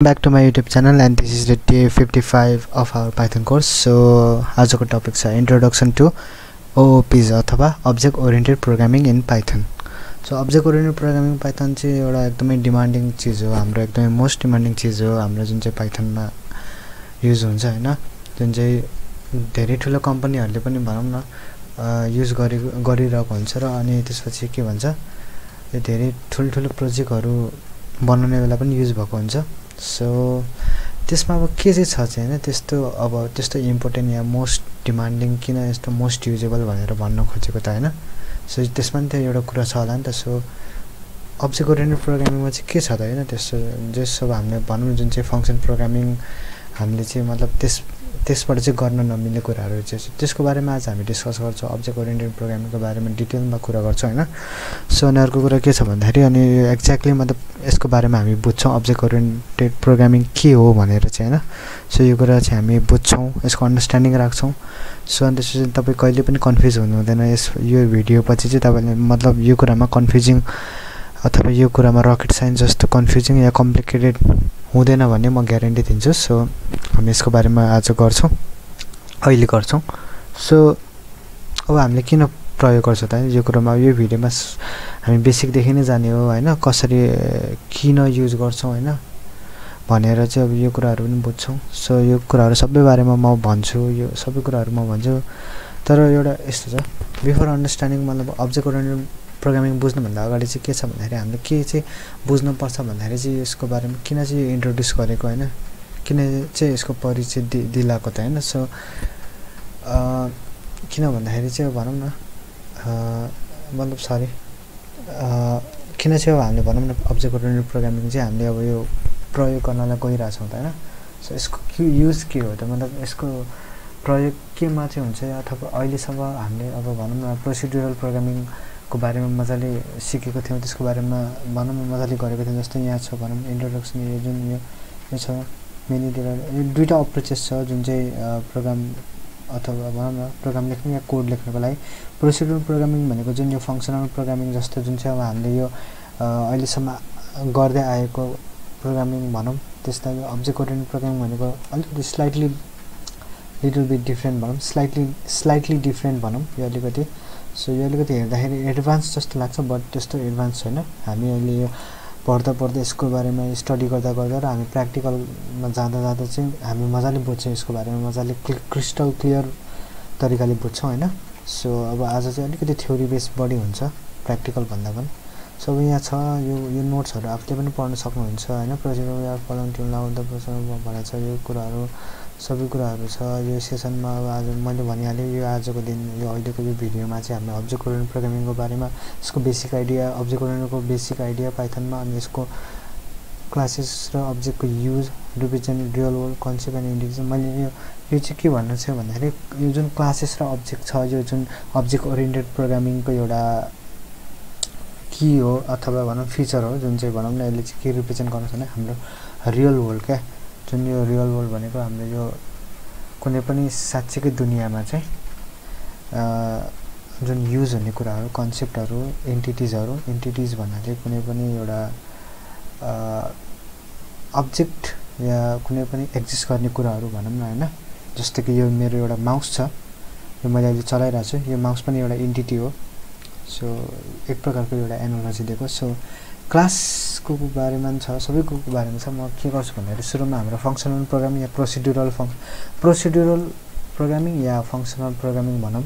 Back to my YouTube channel, and this is the day 55 of our Python course. So as a topic is introduction to OOPs or object oriented programming in Python. So object oriented programming in Python is एकदमै demanding चीज हो, हाम्रो एकदमै most demanding चीज हो, हाम्रो जुन चाहिँ Python मा use हुन्छ हैन, जुन चाहिँ धेरै ठुलो कम्पनीहरुले पनि भनौं न use गरिरहेको हुन्छ र अनि त्यसपछि के भन्छ यो धेरै ठुलो प्रोजेक्टहरु बनाउने बेला पनि use भएको हुन्छ. So this ma ke chha testo aba testo important ya most demanding kina yesto most usable bhanera bhanna khojeko ta haina. So this ma ni euta kura chha hola ni ta. So object oriented programming ma ke chha ta haina testo just sab hamle bhanum jun chai function programming hamle chai matlab त्यसबाट चाहिँ गर्न नमिल्ने कुराहरु चाहिँ त्यसको बारेमा आज हामी डिस्कस गर्छौं. अब्जेक्ट ओरिएन्टेड प्रोग्रामिङ को बारेमा डिटेलमा कुरा गर्छौं हैन. सो अनरको कुरा के छ भन्दाखेरि अनि एक्ज्याक्टली मतलब यसको बारेमा हामी बुझ्छौं अब्जेक्ट ओरिएन्टेड प्रोग्रामिङ के हो भनेर चाहिँ हैन. सो यो कुरा चाहिँ हामी बुझ्छौं, यसको अन्डरस्ट्यान्डिङ राख्छौं. सो अनि त्यसपछि तपाई कहिले पनि कन्फ्युज हुनु हुँदैन. यो भिडियो पछि चाहिँ तपाईले मतलब यो कुरामा कन्फ्युजिङ अथवा यो कुरामा रकेट साइन्स जस्तो कन्फ्युजिङ या कम्प्लिकेटेड हुँदैन भन्ने म ग्यारेन्टी दिन्छु. सो हामी यसको बारेमा आज गर्छौं, अहिले गर्छौं. सो अब हामीले किन प्रयोग गर्छौं त यो कुरामा, यो भिडियोमा हामी बेसिक देखि नै जाने हो हैन, कसरी किन युज गर्छौं हैन भनेर चाहिँ अब यो कुराहरु पनि बुझ्छौं. सो यो कुराहरु सबै बारेमा म भन्छु, यो सबै कुराहरु म भन्छु. तर एउटा यस्तो छ, बिफोर अन्डरस्ट्यान्डिङ मतलब अब्जेक्ट ओरिएन्टेड प्रोग्रामिङ बुझ्नु भन्दा अगाडि चाहिँ के छ भन्दाखेरि हामीले के चाहिँ बुझ्नु पर्छ भन्दाखेरि चाहिँ यसको बारेमा किन चाहिँ इन्ट्रोड्युस गरेको हैन, किन चाहिँ यसको परिचय दिलाको त हैन. सो किन भन्दाखेरि चाहिँ भनौं न मतलब सरी किन चाहिँ अब हामीले भनौं न अब्जेक्ट ओरिएन्टेड प्रोग्रामिङ चाहिँ हामीले अब यो प्रयोग गर्नलाई गइरा छौं त हैन. सो यसको युज के हो त, मतलब यसको प्रयोग केमा चाहिँ हुन्छ अथवा अहिलेसम्म हामीले अब भनौं न प्रोसिड्युरल प्रोग्रामिङ को बारेमा मजाले सिकेको थियौ, त्यसको बारेमा भनौं मजाले गरेको थियौ. जस्तै यहाँ छ भनौं इन्ट्रोडक्सन, यो जुन यो छ मेनी डिफरेन्ट दुईटा अप्रोचेस छ जुन चाहिँ प्रोग्राम अथवा भनौं न प्रोग्राम लेख्ने या कोड लेख्नको लागि. प्रोसिड्युरल प्रोग्रामिङ भनेको जुन यो फंक्शनल प्रोग्रामिङ जस्तो जुन चाहिँ अब हामीले यो अहिलेसम्म गर्दै आएको प्रोग्रामिङ भनौं, त्यसलाई अब्जेक्ट ओरिएन्टेड प्रोग्रामिङ भनेको अलिकति स्लाइटली लिटल बिट डिफरेन्ट भनौं, स्लाइटली डिफरेन्ट भनौं यो अलिकति. सो यो अलिकति हेर्दाखेरि एडभान्स जस्तो लाग्छ, बट त्यस्तो एडभान्स छैन. हामी अहिले यो पढ्दा यसको बारेमा स्टडी गर्दा र हामी प्र्याक्टिकलमा जाँदा चाहिँ हामी मजाले बुझ्छौं, यसको बारेमा मजाले क्रिस्टल क्लियर तरिकाले बुझ्छौं हैन. सो अब आज चाहिँ अलिकति थ्योरी बेस बढी हुन्छ प्र्याक्टिकल भन्दा पनि. सो अब यहाँ छ यो नोट्सहरु आफूले पनि पढ्न सक्नुहुन्छ हैन. प्रोजेक्टमा या फलन्टिङ लाउँदा प्रोजेक्टमा भने छ यो कुराहरु सबै कुराहरु छ यो सेसनमा. अब आज मैले भनिहाले यो आजको दिन यो अहिलेको यो भिडियोमा चाहिँ हामी अब्जेक्ट ओरिएन्टेड प्रोग्रामिङको बारेमा, यसको बेसिक आइडिया, अब्जेक्ट ओरिएन्टेडको बेसिक आइडिया पाइथनमा, अनि यसको क्लासेस र अब्जेक्टको use, represent real world concept and indication. मैले यो चाहिँ के भन्न चाहे भन्दाखेरि यो जुन क्लासेस र अब्जेक्ट छ, यो जुन अब्जेक्ट ओरिएन्टेड प्रोग्रामिङको एउटा के हो अथवा भनौं फिचर हो जुन चाहिँ भनौं न यसले चाहिँ के रिप्रेजेन्ट गर्न सक्छ, हाम्रो रियल वर्ल्ड क्या. जुन यो रियल वर्ल्ड भनेको हाम्रो यो कुनै पनि साच्चैको दुनियामा चाहिँ जुन युज हुने कुराहरु, कन्सेप्टहरु, एन्टिटीज भन्नाले कुनै पनि एउटा अब्जेक्ट या कुनै पनि एक्जिस्ट गर्ने कुराहरु भनौं न हैन. जस्तो कि यो मेरो एउटा माउस छ, यो मैले अहिले चलाइराछु, यो माउस पनि एउटा एन्टिटी हो. सो एक प्रकारको एउटा एनालोजी दिएको. सो क्लासको बारेमा छ, सबैको बारेमा छ. म के गर्छु भन्दाखेरि सुरुमा हाम्रो फंक्शनल प्रोग्रामिङ या प्रोसिड्युरल प्रोग्रामिङ या फंक्शनल प्रोग्रामिङ भनौं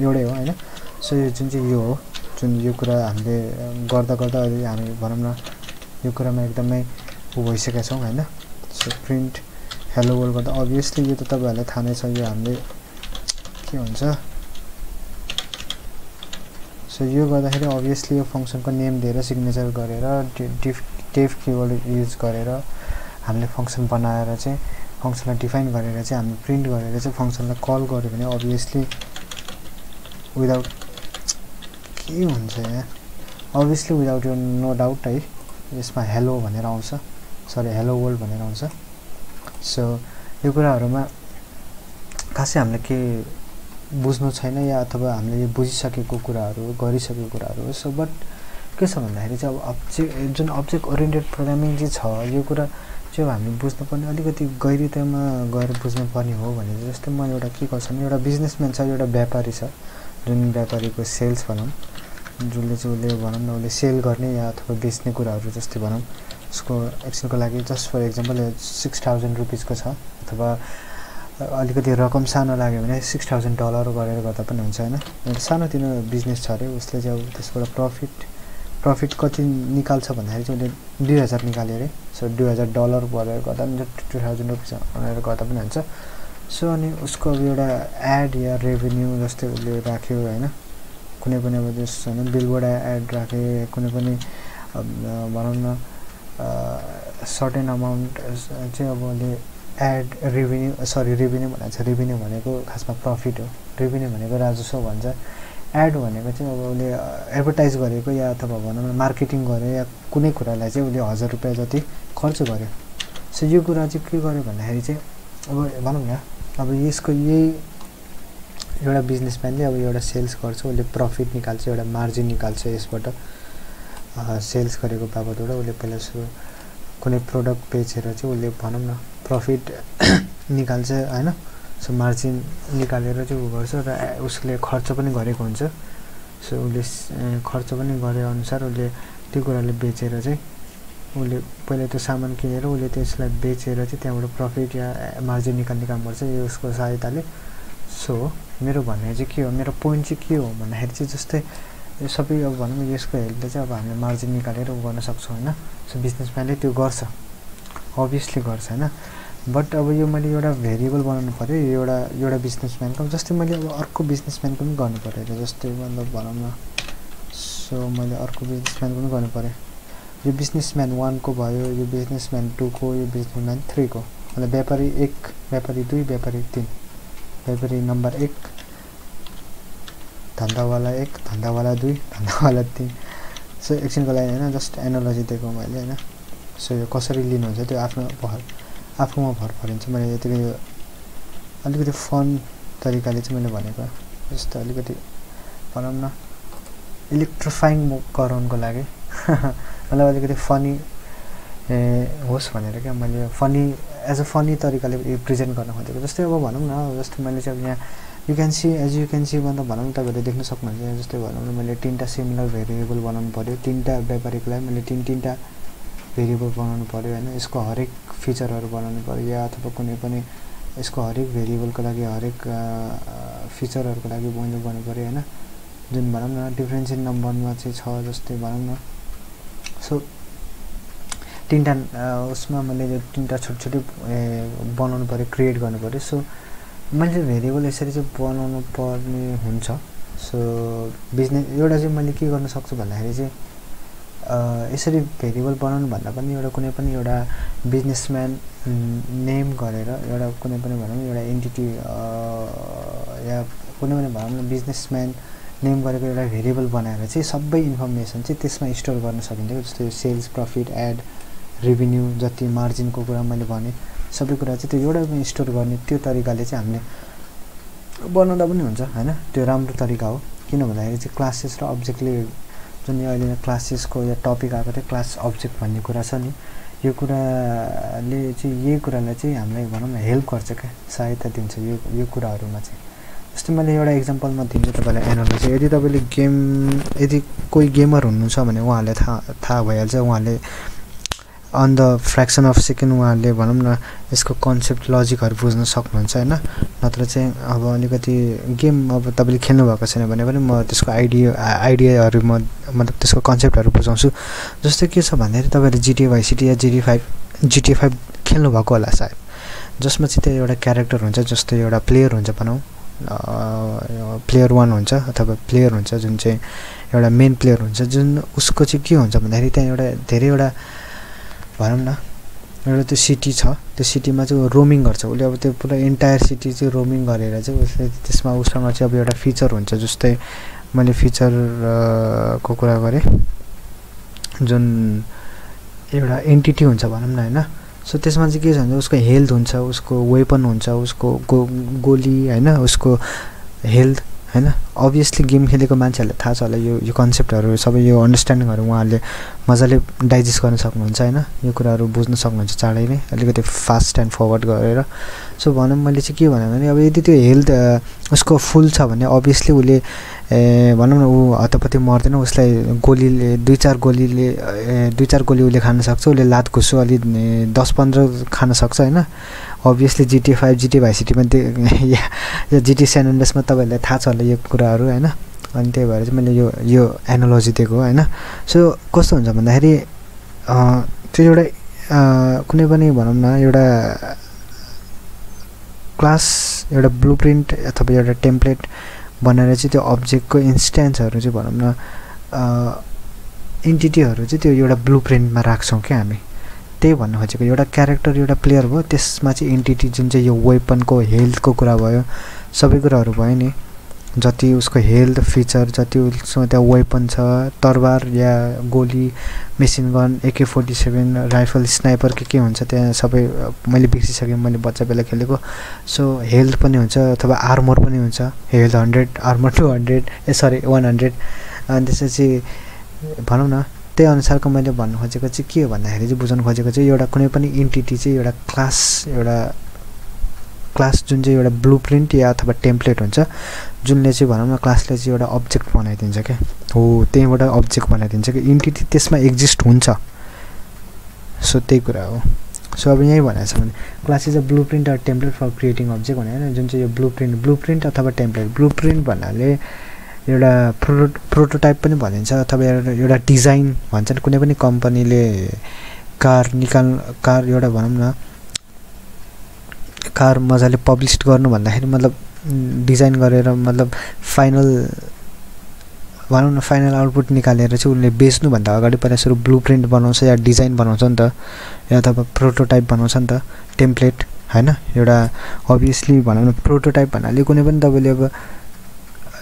एउटै हो हैन. सो यो जुन चाहिँ यो हो जुन यो कुरा हामीले गर्दा अहिले हामी भनौं न यो कुरामा एकदमै भइसकेका छौं हैन. सो प्रिन्ट हेलो वर्ल्ड गर्दा obviously यो त तपाईहरुलाई थाहा नै छ यो हामीले के हुन्छ. सो यो गर्दाखेरि obviously यो फंक्शनको नेम दिएर सिग्नेचर गरेर डिफ कीवर्ड युज गरेर हामीले फंक्शन बनाएर चाहिँ फंक्शनलाई डिफाइन गरेर चाहिँ हामी प्रिन्ट गरेर चाहिँ फंक्शनलाई कल गर्यो भने obviously विदाउट के हुन्छ यार, obviously विदाउट यो नो डाउट है यसमा हेलो भनेर आउँछ, सरी हेलो वर्ल्ड भनेर आउँछ. सो यो कुराहरुमा खासै हामीले के बुझ्नु छैन या अथवा हामीले बुझिसकेको कुराहरु, गरिसकेको कुराहरु हो. सो बट के छ भन्दाखेरि चाहिँ अब जुन अब्जेक्ट ओरिएन्टेड प्रोग्रामिङ चाहिँ छ, यो कुरा जो हामी बुझ्नु पर्ने अलिकति गहिरितामा गएर बुझ्नु पर्ने हो भने जस्तै म एउटा के कसम एउटा बिजनेसम्यान छ एउटा व्यापारी छ जुन व्यापारीको सेल्स भनम जुले जुले भनम न उले सेल गर्ने या अथवा बेच्ने कुराहरु जस्तै भनम उसको एक्सनको लागि जस्ट फर एक्जम्पल 6000 रुपैयाँ को छ अथवा अलिकति रकम सानो लाग्यो भने $6000 गरेर गर्दा पनि हुन्छ हैन एउटा सानो तिनो बिजनेस छ रे उसले चाहिँ त्यसबाट प्रॉफिट कति निकाल्छ भन्दाखेरि चाहिँ उसले $2000 निकाल्यो रे सो $2000 गरेर गर्दा नि ₹2000 भनेर गर्दा पनि हुन्छ सो अनि उसको एउटा एड या रेभेन्यू जस्तै उसले राख्यो हैन कुनै पनि अब जस्तो हैन बिलबोर्ड एड राखे कुनै पनि भनौं न सर्टेन अमाउन्ट चाहिँ अब उसले एड रेभेन्यू सरी रेभेन्यू भन्छ रेभेन्यू भनेको खासमा प्रॉफिट हो रेभेन्यू भनेको राजस्व भन्छ एड भनेको चाहिँ अब उले एडभर्टाइज गरेको या अथवा भनौं मार्केटिङ गरे या कुनै कुरालाई चाहिँ उले ₹1000 जति खर्च गर्यो सो यो कुरा चाहिँ के गर्यो भन्दाखेरि चाहिँ अब भनौं न अब यसको यही एउटा बिजनेसम्यानले अब एउटा सेल्स गर्छ उले प्रॉफिट निकाल्छ एउटा मार्जिन निकाल्छ यसबाट सेल्स गरेको बाबतबाट उले पहिला सुरु कुनै प्रोडक्ट बेचेर चाहिँ उले भनौं न प्रॉफिट निकाल्छ हैन सो मार्जिन निकालेर चाहिँ उ गर्छ र उसले खर्च पनि गरेको हुन्छ सो उले खर्च पनि गरे अनुसार उले त्यो कुराले बेचेर चाहिँ उले पहिले त्यो सामान किनेर उले त्यसलाई बेचेर चाहिँ त्यहाँबाट प्रॉफिट या मार्जिन निकाल्ने काम गर्छ यसको सहायताले सो मेरो भन्ने चाहिँ के हो मेरो पोइन्ट चाहिँ के हो भन्दाखेरि चाहिँ जस्तै यो सबै अब भनौं यसको हेल्पले चाहिँ अब हामीले मार्जिन निकालेर उ गर्न सक्छौं हैन सो बिजनेसम्यानले त्यो गर्छ obviously गर्छ हैन बट अब यो मैले एउटा भेरिएबल बनाउनु पर्यो यो एउटा बिजनेसम्यानको जस्तै मैले अब अर्को बिजनेसम्यानको पनि गर्नु पर्यो जस्तै मतलब भनौं न सो मैले अर्को बिजनेसम्यानको पनि गर्नु पर्यो यो बिजनेसम्यान 1 को भयो यो बिजनेसम्यान 2 को यो बिजनेसम्यान 3 को मतलब व्यापारी 1 व्यापारी 2 व्यापारी 3 व्यापारी नम्बर 1 धन्दावाला 1 धन्दावाला 2 धन्दावाला 3 सो एकछिनको लागि हैन जस्ट एनालोजी दिएको मैले हैन सो यो कसरी लिनु हुन्छ त्यो आफ्नो आफुमा भर परिन्छ मैले यतिकै अलिकति फन तरिकाले चाहिँ मैले भनेको जस्तो अलिकति भनौं न इलेक्ट्रिफाइङ गराउनको लागि मलाई अलिकति फनी होस् भनेर के मैले फनी एज अ फनी तरिकाले प्रेजेन्ट गर्न खोजेको जस्तै अब भनौं न जस्तो मैले चाहिँ यहाँ यु क्यान सी भन्दा भनौं तपाईहरुले देख्न सक्नुहुन्छ जस्तै भनौं न मैले तीनटा सिमिलर भेरिएबल बनाउनु पर्यो तीनटा व्यापारीको लागि मैले तीनटा भेरिएबल बनाउनु पर्यो हैन यसको हरेक फिचरहरु बनाउनु पर्यो या अथवा कुनै पनि यसको हरेक भेरिएबलको लागि हरेक फिचरहरुको लागि बनाउनु पर्यो हैन जुन भनौं न डिफरेन्शियल नम्बरमा चाहिँ छ जस्तै भनौं न सो तीनटा उसमा मैले यो तीनटा छोटछोटो बनाउनु पर्यो क्रिएट गर्नु पर्यो सो मैले भेरिएबल यसरी चाहिँ बनाउनु पर्ने हुन्छ सो बिजनेस एउटा चाहिँ मैले के गर्न सक्छु भन्दाखेरि चाहिँ यसरी भेरिएबल बनाउनु भन्दा पनि एउटा कुनै पनि एउटा बिजनेसम्यान नेम गरेर एउटा कुनै पनि भनौं एउटा एन्टिटी या कुनै पनि भनौं बिजनेसम्यान नेम गरेको एउटा भेरिएबल बनाएर चाहिँ सबै इन्फर्मेसन चाहिँ त्यसमा स्टोर गर्न सकिन्छ जस्तै सेल्स प्रॉफिट एड रेभेन्यू जति मार्जिनको कुरा मैले भने सबै कुरा चाहिँ त्यो एउटामा स्टोर गर्ने त्यो तरिकाले चाहिँ हामीले बनाउँदा पनि हुन्छ हैन त्यो राम्रो तरिका हो किन भन्दाखेरि चाहिँ क्लासेस र अब्जेक्टले जुन यो अहिले क्लासेस को या टपिक आको चाहिँ क्लास अब्जेक्ट भन्ने कुरा छ नि यो कुराले चाहिँ यही कुरालाई चाहिँ हामीलाई भनौं न हेल्प गर्छ के सहायता दिन्छ यो कुराहरुमा चाहिँ जस्तै मैले एउटा एक्जम्पल म दिन्छु तपाईलाई एनालोजी यदि तपाईले गेम यदि कोही गेमर हुनुहुन्छ भने उहाँले थाहा भइहाल्छ उहाँले on the fraction of second उहाँले भनौं न यसको कन्सेप्ट लजिकहरु बुझ्न सक्नुहुन्छ हैन नत्र चाहिँ अब अलिकति गेम अब तपाईले खेल्नु भएको छैन भने पनि म त्यसको आइडियाहरु म मतलब त्यसको कन्सेप्टहरु बुझाउँछु जस्तै के छ भन्दाखेरि तपाईले GTA Vice City या GTA 5 खेल्नु भएको होला सायद जसमा चाहिँ त्यो एउटा क्यारेक्टर हुन्छ जस्तै एउटा प्लेयर हुन्छ भनौं प्लेयर 1 हुन्छ अथवा प्लेयर हुन्छ जुन चाहिँ एउटा मेन प्लेयर हुन्छ जुन उसको चाहिँ के हुन्छ भन्दाखेरि त्यहाँ एउटा धेरै एउटा भनौं न एउटा त्यो सिटी छ त्यो सिटीमा चाहिँ रोमिङ गर्छ उले अब त्यो पुरा एन्टायर सिटी चाहिँ रोमिङ गरेर चाहिँ उसले त्यसमा उसँग चाहिँ अब एउटा फिचर हुन्छ जस्तै मैले फिचर को कुरा गरे जुन एउटा एन्टिटी हुन्छ भनौं न हैन सो त्यसमा चाहिँ के छ भने उसको हेल्थ हुन्छ उसको वेपन हुन्छ उसको गोली हैन उसको हेल्थ हैन obviously game खेलेको मान्छेहरुले थाहा छ होला यो कन्सेप्टहरु सबै यो अन्डरस्ट्यान्डिङहरु उहाँहरुले मजाले डाइजेस्ट गर्न सक्नुहुन्छ हैन यो कुराहरु बुझ्न सक्नुहुन्छ चाँडै नै अलिकति फास्ट एन्ड फरवर्ड गरेर सो भनम मैले चाहिँ के भने अब यदि त्यो हेल्थ उसको फुल छ भने obviously उले भनम न उ हतपति मर्दैन उसलाई गोलीले दुई चार गोली उले खान सक्छ उले लात घुसो अलि 10-15 खान सक्छ हैन obviously GTA 5 GTA Vice City मा या GTA San Andreas मा तपाईहरुलाई थाहा छ होला यो कुराहरु हैन अनि त्यही भएर चाहिँ मैले यो एनालोजी दिएको हैन सो कस्तो हुन्छ भन्दाखेरि त्यो एउटा कुनै पनि भनम न एउटा क्लास एउटा ब्लूप्रिन्ट अथवा एउटा टेम्प्लेट बनाएर चाहिँ त्यो अब्जेक्टको इन्स्टेन्सहरु चाहिँ भनम न एन्टिटीहरु चाहिँ त्यो एउटा ब्लूप्रिन्टमा राख्छौं के हामी त्यही भन्नु खोजेको एउटा क्यारेक्टर एउटा प्लेयर भयो त्यसमा चाहिँ एन्टिटी जुन चाहिँ यो वेपनको हेल्थको कुरा भयो सबै कुराहरु भयो नि जति उसको हेल्थ फिचर जति उसमा त्यो वेपन छ तरवार या गोली machine gun AK-47 rifle sniper के हुन्छ त्यहाँ सबै मैले बिक्सिसके मैले बच्चा बेला खेलेको सो हेल्थ पनि हुन्छ अथवा आर्मर पनि हुन्छ हेल्थ 100 आर्मर 200 सरी 100 अनि त्यसपछि भनौं न त्यही अनुसारको मैले भन्नु खोजेको चाहिँ के हो भन्दाखेरि चाहिँ बुझाउन खोजेको चाहिँ एउटा कुनै पनि एन्टिटी चाहिँ एउटा क्लास जुन चाहिँ एउटा ब्लूप्रिन्ट या अथवा टेम्प्लेट हुन्छ जुनले चाहिँ भनौं न क्लासले चाहिँ एउटा अब्जेक्ट बनाइदिन्छ के हो त्यहीबाट अब्जेक्ट बनाइदिन्छ के एन्टिटी त्यसमा एक्जिस्ट हुन्छ सो त्यही कुरा हो सो अब यही भनेछ भने class is a blueprint or template for creating object भनेर जुन चाहिँ यो ब्लूप्रिन्ट अथवा टेम्प्लेट ब्लूप्रिन्ट भन्नाले एउटा प्रोटोटाइप पनि भनिन्छ अथवा एउटा डिजाइन भन्छन् कुनै पनि कम्पनीले कार एउटा भनम न कार मजाले पब्लिश गर्नु भन्दाखेरि मतलब डिजाइन गरेर मतलब फाइनल भनम न फाइनल आउटपुट निकालेर चाहिँ उनले बेच्नु भन्दा अगाडि पहिला सुरु ब्लूप्रिन्ट बनाउँछ या डिजाइन बनाउँछ नि त या अथवा प्रोटोटाइप बनाउँछ नि त टेम्प्लेट हैन एउटा obviously भनम न प्रोटोटाइप भन्नाले कुनै पनि तपाईले अब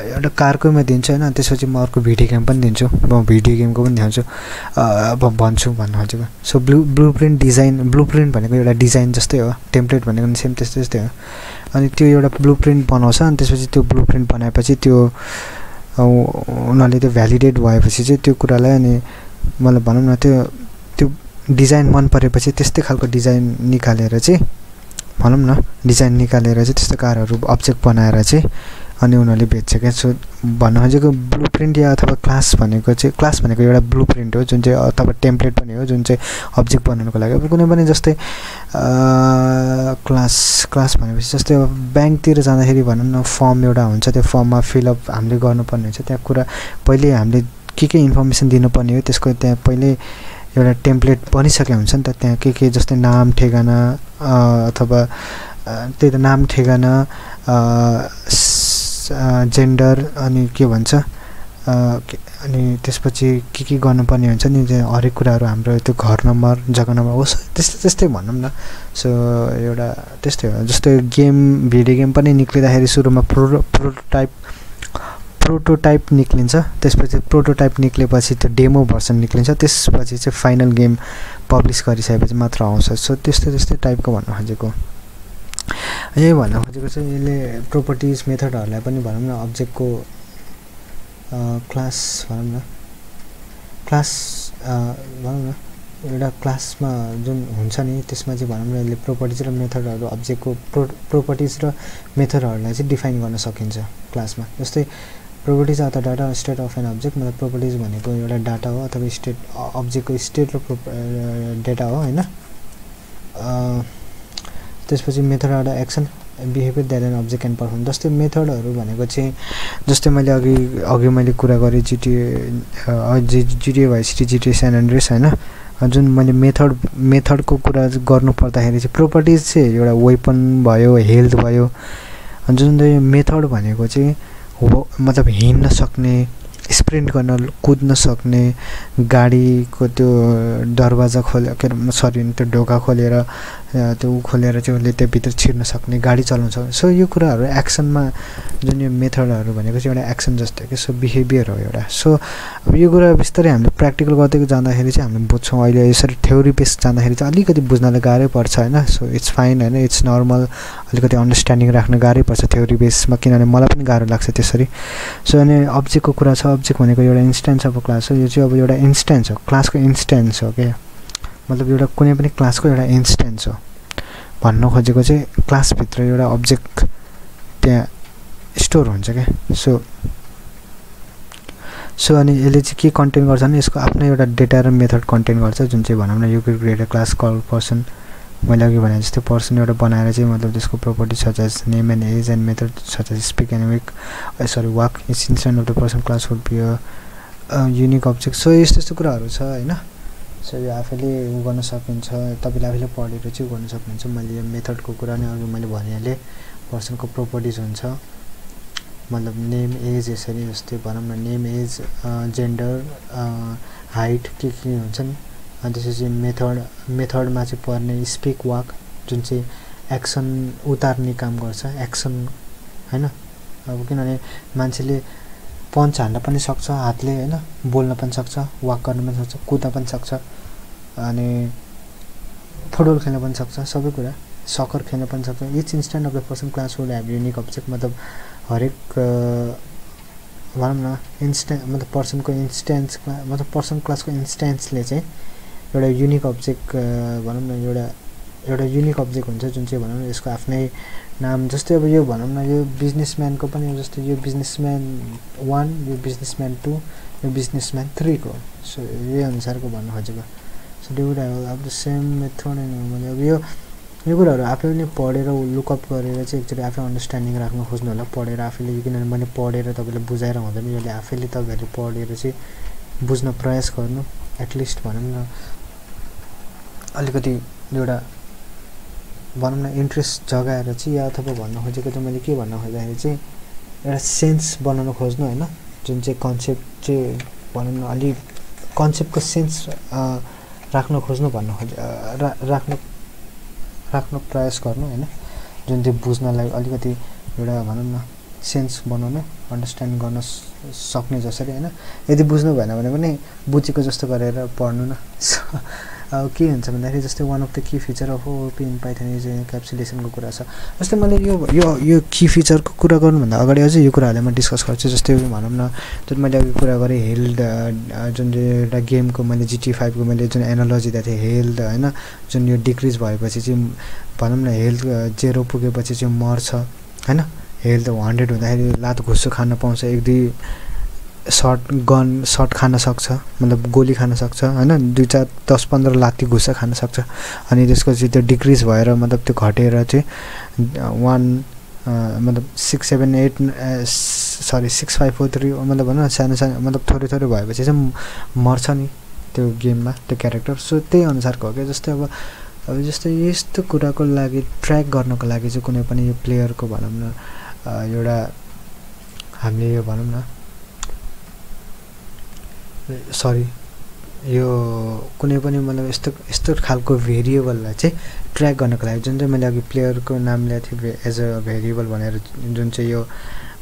एउटा कारकोमा दिन्छ हैन त्यसपछि म अर्को भिडियो गेम पनि दिन्छु म भिडियो गेमको पनि दिन्छु अब भन्छु भन्नु खोजेको सो ब्लूप्रिन्ट डिजाइन ब्लूप्रिन्ट भनेको एउटा डिजाइन जस्तै हो टेम्प्लेट भनेको नि सेम त्यस्तै हो अनि त्यो एउटा ब्लूप्रिन्ट बनाउँछ अनि त्यसपछि त्यो ब्लूप्रिन्ट बनाएपछि त्यो उनीहरुले त्यो भ्यालिडेट भएपछि चाहिँ त्यो कुरालाई अनि मलाई भनम न त्यो डिजाइन मन परेपछि त्यस्तै खालको डिजाइन निकालेर चाहिँ भनम न डिजाइन निकालेर चाहिँ त्यस्तो कारहरु अब्जेक्ट बनाएर चाहिँ अनि उनीहरुले बेचेको सो भन्नु खोजेको ब्लूप्रिन्ट या अथवा क्लास भनेको एउटा ब्लूप्रिन्ट हो जुन चाहिँ अथवा टेम्प्लेट पनि हो जुन चाहिँ अब्जेक्ट बनाउनको लागि अब कुनै पनि जस्तै क्लास भनेपछि जस्तै अब बैंकतिर जाँदाखेरि भनम न फर्म एउटा हुन्छ त्यो फर्ममा फिल अप हामीले गर्नुपर्ने हुन्छ त्यहाँ कुरा पहिले हामीले के इन्फर्मेसन दिनुपर्ने हो त्यसको त्यहाँ पहिले एउटा टेम्प्लेट बनिसके हुन्छ नि त त्यहाँ के जस्तै नाम ठेगाना अथवा त्यही त नाम ठेगाना जेन्डर अनि के भन्छ अनि त्यसपछि के गर्नुपर्ने हुन्छ नि हरेक कुराहरु हाम्रो त्यो घर नम्बर जग्गा नम्बर हो त्यस्तै भन्नुम न सो एउटा त्यस्तै हो जस्तो गेम भिडियो गेम पनि निक्लिदाखेरि सुरुमा प्रोटोटाइप निक्लिन्छ त्यसपछि प्रोटोटाइप निक्लेपछि त्यो डेमो भर्सन निक्लिन्छ त्यसपछि चाहिँ फाइनल गेम पब्लिश गरिसकेपछि मात्र आउँछ सो त्यस्तै टाइपको भन्नु खोजेको यही भन्नु खोजेको चाहिँ यसले प्रोपर्टीज मेथडहरुलाई पनि भनम न अब्जेक्टको क्लास भनम न क्लास भनम न एउटा क्लासमा जुन हुन्छ नि त्यसमा चाहिँ भनम न यसले प्रोपर्टीज र मेथडहरु अब्जेक्टको प्रोपर्टीज र मेथडहरुलाई चाहिँ डिफाइन गर्न सकिन्छ क्लासमा जस्तै properties are the data or state of an object मतलब properties भनेको एउटा डाटा हो अथवा स्टेट अब्जेक्टको स्टेट र डाटा हो हैन त्यसपछि मेथड एउटा action behaviour that an object can perform जस्तै मेथडहरु भनेको चाहिँ जस्तै मैले अघि मैले कुरा गरे GTA Vice City GTA San Andreas हैन जुन मैले मेथडको कुरा गर्नु पर्दाखेरि चाहिँ properties चाहिँ एउटा वेपन भयो हेल्थ भयो अनि जुन चाहिँ मेथड भनेको चाहिँ मतलब हिड्न सक्ने स्प्रिन्ट गर्न कुद्न सक्ने गाडीको त्यो दरवाजा खोले के सरी त्यो ढोका खोलेर त्यो खोलेर चाहिँ उले भित्र छिर्न सक्ने गाडी चलाउन सक्छ। सो यो कुराहरु एक्सनमा जुन यो मेथडहरु भनेको चाहिँ एउटा एक्सन जस्तो के सो बिहेभियर हो एउटा। सो अब यो कुरा बिस्तारै हामीले प्र्याक्टिकल गर्दै जाँदाखेरि चाहिँ हामीले बुझ्छौं। अहिले यसरी थ्योरी बेस जाँदाखेरि चाहिँ अलिकति बुझ्नले गाह्रो पर्छ हैन। सो इट्स फाइन हैन, इट्स नर्मल। अलिकति अन्डरस्ट्यान्डिङ राख्न गाह्रो पर्छ थ्योरी बेसमा, किनभने मलाई पनि गाह्रो लाग्छ त्यसरी। सो अनि अब्जेक्टको कुरा छ। अब्जेक्ट भनेको एउटा इन्स्टेन्स अफ क्लास हो। यो चाहिँ अब एउटा इन्स्टेन्स हो, क्लासको इन्स्टेन्स हो के, मतलब एउटा कुनै पनि क्लासको एउटा इन्स्टेन्स हो। भन्न खोजेको चाहिँ क्लास भित्र एउटा अब्जेक्ट त्यहाँ स्टोर हुन्छ के। सो अनि यसले चाहिँ के कन्टेन गर्छ भने यसको आफ्नै एउटा डेटा र मेथड कन्टेन गर्छ, जुन चाहिँ भनौँ न यो क्रिएट क्लास कल पर्सन, मैले अघि भने जस्तै पर्सन एउटा बनाएर चाहिँ मतलब त्यसको property such as name and as and method such as speak and walk it's instance of the person class would be a unique object. So यस्तो यस्तो कुराहरू छ हैन। सो यो आफैले उ गर्न सकिन्छ, तपाईले आफैले पढेर चाहिँ गर्न सक्नुहुन्छ। मैले यो मेथडको कुरा नै अघि मैले भनिहाले, पर्सनको प्रोपर्टिज हुन्छ मतलब नेम एज यसरी जस्तै भनौँ न नेम एज जेन्डर हाइट के हुन्छन्। अनि त्यसपछि मेथडमा चाहिँ पर्ने स्पिक वाक जुन चाहिँ एक्सन उतार्ने काम गर्छ, एक्सन हैन। अब किनभने मान्छेले पन्च हान्न पनि सक्छ हातले हैन, बोल्न पनि सक्छ, वाक गर्न पनि सक्छ, कुद्न पनि सक्छ, अनि फुटबल खेल्न पनि सक्छ, सबै कुरा सकर खेल्न पनि सक्छ। Each instance of the person class would have unique object, मतलब हरेक भनौँ न इन्स्टेन्ट मतलब पर्सनको इन्स्टेन्स मतलब पर्सन क्लासको इन्स्टेन्सले चाहिँ एउटा युनिक अब्जेक्ट भनौँ न एउटा युनिक अब्जेक्ट हुन्छ, जुन चाहिँ भनौँ न यसको आफ्नै नाम। जस्तै अब यो भनौँ न यो बिजनेसम्यानको पनि हो, जस्तै यो बिजनेसम्यान 1, यो बिजनेसम्यान 2, यो बिजनेसम्यान 3 को। सो यो अनुसारको भन्न खोजेको। सो दुईवटा अब द सेम मेथड एन्ड मैले अब यो कुराहरू आफै नै पढेर लुकअप गरेर चाहिँ एकचोटि आफै अन्डरस्ट्यान्डिङ राख्न खोज्नु होला, पढेर आफैले। किनभने मैले पढेर तपाईँलाई बुझाएर हुँदैन, यसले आफैले तपाईँहरूले पढेर चाहिँ बुझ्न प्रयास गर्नु। एटलिस्ट भनौँ न अलिकति एउटा भनौँ न इन्ट्रेस्ट जगाएर चाहिँ, या अथवा भन्न खोजेको चाहिँ मैले के भन्न खोज्दाखेरि चाहिँ एउटा सेन्स बनाउन खोज्नु हैन, जुन चाहिँ कन्सेप्ट चाहिँ भनौँ न अलि कन्सेप्टको सेन्स राख्न खोज्नु भन्न खोजे राख्न प्रयास गर्नु हैन, जुन चाहिँ बुझ्नलाई अलिकति एउटा भनौँ न सेन्स बनाउन अन्डरस्ट्यान्ड गर्न सक्ने जसरी हैन। यदि बुझ्नु भएन भने पनि बुझेको जस्तो गरेर पढ्नु न। के हुन्छ भन्दाखेरि जस्तै one of the key feature of OP in Python is एनक्याप्सुलेसनको कुरा छ। जस्तै मैले यो की फिचरको कुरा गर्नुभन्दा अगाडि अझै यो कुराहरुलाई म डिस्कस गर्छु। जस्तै भनौँ न जुन मैले अघि कुरा गरेँ हेल्ड, जुन एउटा गेमको मैले GTA 5 को मैले जुन एनालोजी दिएको थिएँ हेल्ड हैन, जुन यो डिक्रिज भएपछि चाहिँ भनौँ न हेल्थ 0 पुगेपछि चाहिँ मर्छ हैन। हेल्थ 100 हुँदाखेरि लात घुस्सो खान पाउँछ, एक दुई सर्ट खान सक्छ मतलब गोली खान सक्छ हैन, 2-4 10-15 लात्ती घुसा खान सक्छ। अनि त्यसको चाहिँ त्यो डिक्रिज भएर मतलब त्यो घटेर चाहिँ 6543 मतलब भन सानो मतलब थोरै भएपछि चाहिँ मर्छ नि त्यो गेममा त्यो क्यारेक्टर। सो त्यही अनुसारको हो के। जस्तै अब जस्तै यस्तो कुराको लागि ट्र्याक गर्नको लागि चाहिँ कुनै पनि यो प्लेयरको भनौँ न एउटा हामीले यो भनौँ न सरी यो कुनै पनि मतलब यस्तो खालको भेरिएबललाई चाहिँ ट्र्याक गर्नको लागि जुन चाहिँ मैले अघि प्लेयरको नाम ल्याएको थिएँ एज अ भेरिएबल भनेर, जुन चाहिँ यो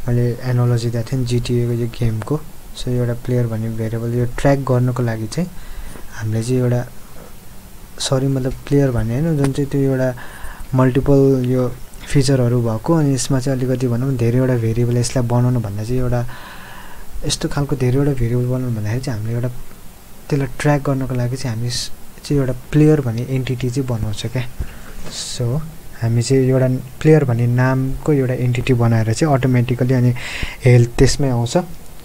मैले एनालोजी दिएको थिएँ GTA को यो गेमको। सो एउटा प्लेयर भन्ने भेरिएबल यो ट्र्याक गर्नको लागि चाहिँ हामीले चाहिँ एउटा सरी मतलब प्लेयर भन्ने हैन, जुन चाहिँ त्यो एउटा मल्टिपल यो फिचरहरू भएको अनि यसमा चाहिँ अलिकति भनौँ धेरैवटा भेरिएबल यसलाई बनाउनु भन्दा चाहिँ एउटा यस्तो खालको धेरैवटा भेरिएबल बनाउनु भन्दाखेरि चाहिँ हामीले एउटा त्यसलाई ट्र्याक गर्नको लागि चाहिँ हामी चाहिँ एउटा प्लेयर भन्ने एन्टिटी चाहिँ बनाउँछ क्या। सो हामी चाहिँ एउटा प्लेयर भन्ने नामको एउटा एन्टिटी बनाएर चाहिँ अटोमेटिकली अनि हेल्थ त्यसमै आउँछ।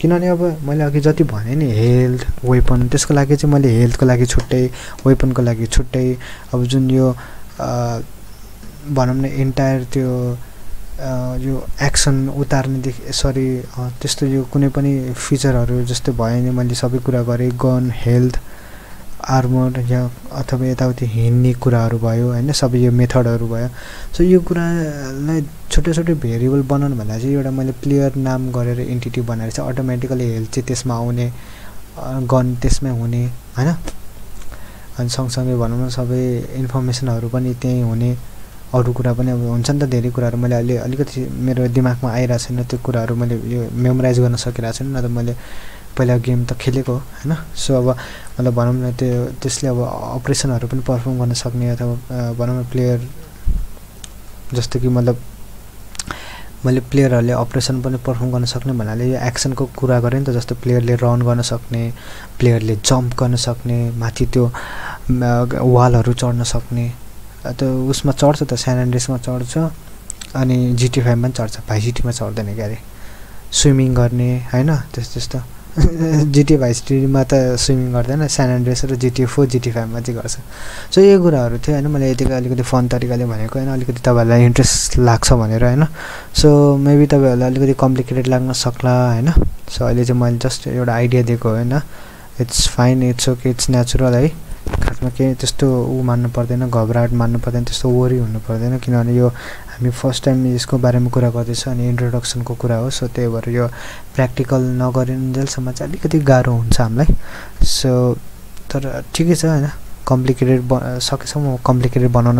किनभने अब मैले अघि जति भने नि हेल्थ वेपन त्यसको लागि चाहिँ मैले हेल्थको लागि छुट्टै, वेपनको लागि छुट्टै, अब जुन यो भनौँ न एन्टायर त्यो यो एक्सन उतार्नेदेखि सरी त्यस्तो यो कुनै पनि फिचरहरू जस्तै भयो नि मैले सबै कुरा गरेँ गन हेल्थ आर्मर या अथवा यताउति हिँड्ने कुराहरू भयो हैन, सबै यो मेथडहरू भयो। सो यो कुरालाई छुट्टै भेरिएबल बनाउनु भन्दा चाहिँ एउटा मैले प्लेयर नाम गरेर एन्टिटी बनाएर चाहिँ अटोमेटिकली हेल्थ चाहिँ त्यसमा आउने, गन त्यसमै हुने हैन। अनि सँगसँगै भनौं न सबै इन्फर्मेसनहरु पनि त्यही हुने अरु कुरा पनि अब हुन्छ नि त धेरै कुराहरु मैले अलि अलिकति मेरो दिमागमा आइरा छैन त्यो कुराहरु मैले यो मेमोराइज गर्न सकिरा छैन न त मैले पहिला गेम त खेलेको हैन सो अब मतलब भनौं न त्यो त्यसले अब अपरेसनहरु पनि परफॉर्म गर्न सक्ने अथवा भनौं न प्लेयर जस्तो कि मतलब मैले प्लेयरहरुले अपरेसन पनि परफॉर्म गर्न सक्ने भन्नाले यो एक्सनको कुरा गरे नि त जस्तो प्लेयरले रन गर्न सक्ने प्लेयरले जम्प गर्न सक्ने माथि त्यो वालहरु चढ्न सक्ने त्यो उसमा चढ्छ त सान एन्ड्रिसमा चढ्छ अनि जीटी5 मा चढ्छ भाइ जीटीमा चढ्दैन गरे स्विमिङ गर्ने हैन त्यस्तो जीटी भाइ स्ट्रीममा त स्विमिङ गर्दैन सान एन्ड्रिस र जीटी4 जीटी5 मा चाहिँ गर्छ सो यो कुराहरु थियो हैन मैले यतिकै अलिकति फन तरिकाले भनेको हैन अलिकति तपाईहरुलाई इन्ट्रेस्ट लाग्छ भनेर हैन सो मेबी तपाईहरुलाई अलिकति कम्प्लिकेटेड लाग्न सक्ला हैन सो अहिले चाहिँ मैले जस्ट एउटा आइडिया दिएको हो हैन it's fine it's okay it's natural है खासमा के त्यस्तो उ मान्नु पर्दैन घबराहट मान्नु पर्दैन त्यस्तो वरी हुनु पर्दैन किनभने यो हामी फर्स्ट टाइम यसको बारेमा कुरा गर्दै छ अनि इन्ट्रोडक्सनको कुरा हो सो त्यही भएर यो प्र्याक्टिकल नगरिन्जेलसम्म चाहिँ अलिकति गाह्रो हुन्छ हामीलाई सो तर ठिकै छ हैन कम्प्लिकेटेड सकेसम्म कम्प्लिकेटेड बनाउन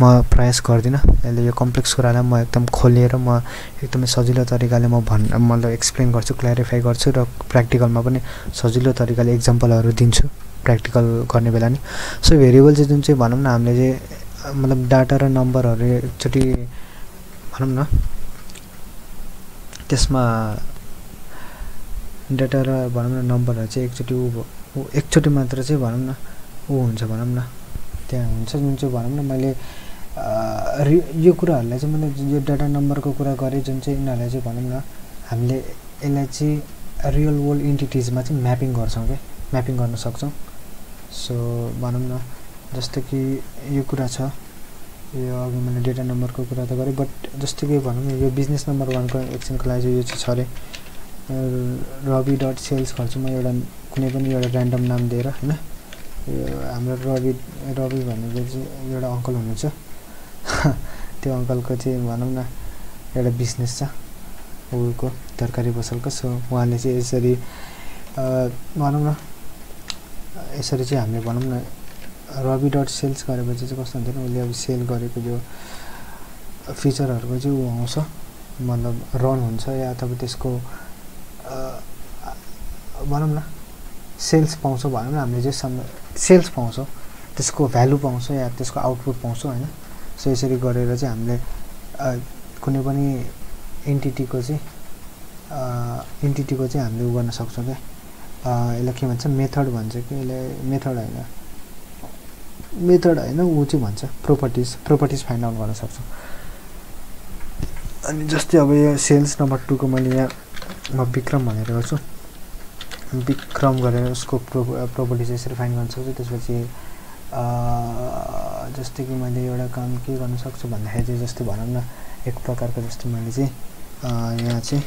म प्रयास गर्दिन अहिले यो कम्प्लेक्स कुरालाई म एकदम खोलेर म एकदमै सजिलो तरिकाले म मतलब एक्सप्लेन गर्छु क्ल्यारिफाई गर्छु र प्र्याक्टिकलमा पनि सजिलो तरिकाले एक्जाम्पलहरु दिन्छु practical गर्ने बेला नि सो भेरिएबल चाहिँ जुन चाहिँ भनौं न हामीले चाहिँ मतलब डाटा र नम्बरहरु एकचोटी भनौं न त्यसमा डाटा र भनौं न नम्बरहरु चाहिँ एकचोटी एकचोटी मात्र चाहिँ भनौं न हुन्छ भनौं न त्यहाँ हुन्छ जुन चाहिँ भनौं न मैले यो कुराहरुलाई चाहिँ मैले यो डाटा नम्बरको कुरा गरे जुन चाहिँ इनाले चाहिँ भनौं न हामीले यसलाई चाहिँ रियल वर्ल्ड एन्टिटीज मा चाहिँ म्यापिङ गर्छौं के म्यापिङ गर्न सक्छौं सो भनौं न जस्तो कि यो कुरा छ यो अघि मैले डेटा नम्बरको कुरा त गरे बट जस्तो कि भनौं न यो बिजनेस नम्बर 1 को एकछिनको लागि यो चाहिँ छ रे robbie.sales गर्छु म एउटा कुनै पनि एउटा र्यान्डम नाम दिएर हैन यो हाम्रो robbie भनेको चाहिँ एउटा अंकल हुनुहुन्छ त्यो अंकलको चाहिँ भनौं न एउटा बिजनेस छ उको तरकारी पसलको सो उहाँले चाहिँ यसरी भनौं न यसरी चाहिँ हामीले भनौं न robbie.sales गरेपछि चाहिँ कस्तो हुन्छ नि उले अब सेल गरेको यो फिचरहरुको चाहिँ उ आउँछ मतलब रन हुन्छ या अथवा त्यसको भनौं न सेल्स पाउँछ भनौं न हामीले चाहिँ सेल्स पाउँछ त्यसको भ्यालु पाउँछ या त्यसको आउटपुट पाउँछ हैन सो यसरी गरेर चाहिँ हामीले कुनै पनि एन्टिटीको चाहिँ हामीले उ गर्न सक्छौं के यसले के भन्छ मेथड भन्छ कि यसले मेथड हैन उ चाहिँ भन्छ प्रॉपर्टीज फाइन्ड आउट गर्न सक्छौं अनि जस्तै अब यो सेल्स नम्बर 2 को मैले यहाँ म विक्रम भनेर गर्छु विक्रम गरेर उसको प्रॉपर्टीज यसरी फाइन्ड गर्न सक्छु त्यसपछि जस्तै कि मैले एउटा काम के गर्न सक्छु भन्दाखेरि जस्तै भनौं न एक प्रकारको जस्तै मैले चाहिँ यहाँ चाहिँ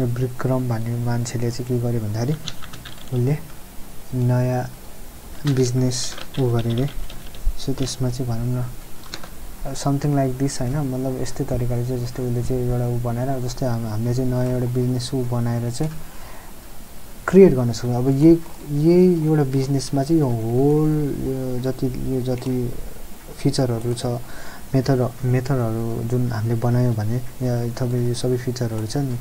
यो विक्रम भन्ने मान्छेले चाहिँ के गर्यो भन्दाखेरि उले नयाँ बिजनेस उ गरेले सो त्यसमा चाहिँ भनौं न समथिङ लाइक दिस हैन मतलब यस्तै तरिकाले चाहिँ जस्तै उले चाहिँ एउटा उ बनाएर जस्तै हामीले चाहिँ नयाँ एउटा बिजनेस उ बनाएर चाहिँ क्रिएट गर्न सक्छौं अब यही एउटा बिजनेसमा चाहिँ यो होल यो जति फिचरहरु छ मेथडहरु जुन हामीले बनायो भने या तपाईं सबै फिचरहरु छ नि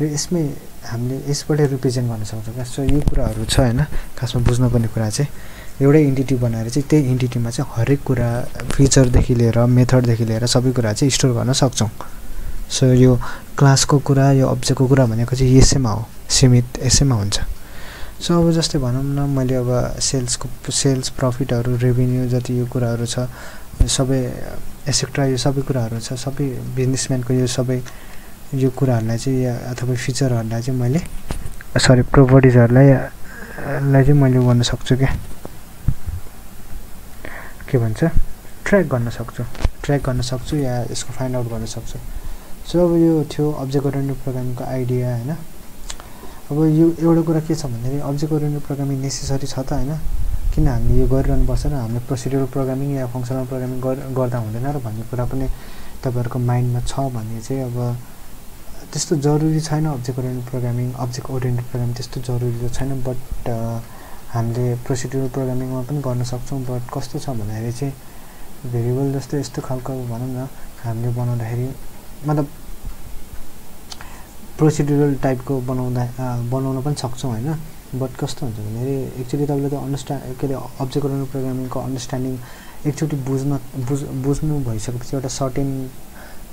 यो यसमै हामीले यसबाट रिप्रेजेन्ट गर्न सक्छौं सो यो कुराहरु छ हैन खासमा बुझ्नु पर्ने कुरा चाहिँ एउटै एन्टिटी बनाएर चाहिँ त्यही एन्टिटीमा चाहिँ हरेक कुरा फिचर देखि लिएर मेथड देखि लिएर सबै कुरा चाहिँ स्टोर गर्न सक्छौं सो यो क्लासको कुरा यो अब्जेक्टको कुरा भनेको चाहिँ यसैमा हो सीमित यसैमा हुन्छ सो अब जस्तै भनौं न मैले अब सेल्स प्रॉफिटहरु रेभिन्यू जति यो कुराहरु छ सबै एसेट्रा यो सबै कुराहरु छ सबै बिजनेसम्यानको यो सबै यो कुराहरुलाई चाहिँ या अथवा फिचरहरुलाई चाहिँ मैले सरी प्रॉपर्टीजहरुलाई चाहिँ मैले गर्न सक्छु के भन्छ ट्र्याक गर्न सक्छु या यसको फाइन्ड आउट गर्न सक्छु सो अब यो थियो अब्जेक्ट ओरिएन्टेड प्रोग्रामिङको आइडिया हैन अब यो एउटा कुरा के छ भन्दाखेरि अब्जेक्ट ओरिएन्टेड प्रोग्रामिङ नेसेसरी छ त हैन किन हामीले यो गरिरहनु पर्छ र हामीले प्रोसिड्युरल प्रोग्रामिङ या फंक्शनल प्रोग्रामिङ गर्दा हुँदैन र भन्ने कुरा पनि तपाईहरुको माइन्डमा छ भने चाहिँ अब त्यस्तो जरुरी छैन अब्जेक्ट ओरिएन्टेड प्रोग्रामिङ त्यस्तो जरुरी छैन बट हामीले प्रोसिड्युरल प्रोग्रामिङ मा पनि गर्न सक्छौं बट कस्तो छ भन्दाखेरि चाहिँ भेरिएबल जस्तो यस्तो खालको भनौं न हामीले बनाउँदाखेरि मतलब प्रोसिड्युरल टाइप को बनाउन पनि सक्छौं हैन बट कस्तो हुन्छ भन्दाखेरि एक्चुअली तपाईले त अन्डरस्ट्यान्ड के अब्जेक्ट ओरिएन्टेड प्रोग्रामिङ को अन्डरस्ट्यान्डिङ एकचोटी बुझ्नु भइसकेपछि एउटा सर्टेन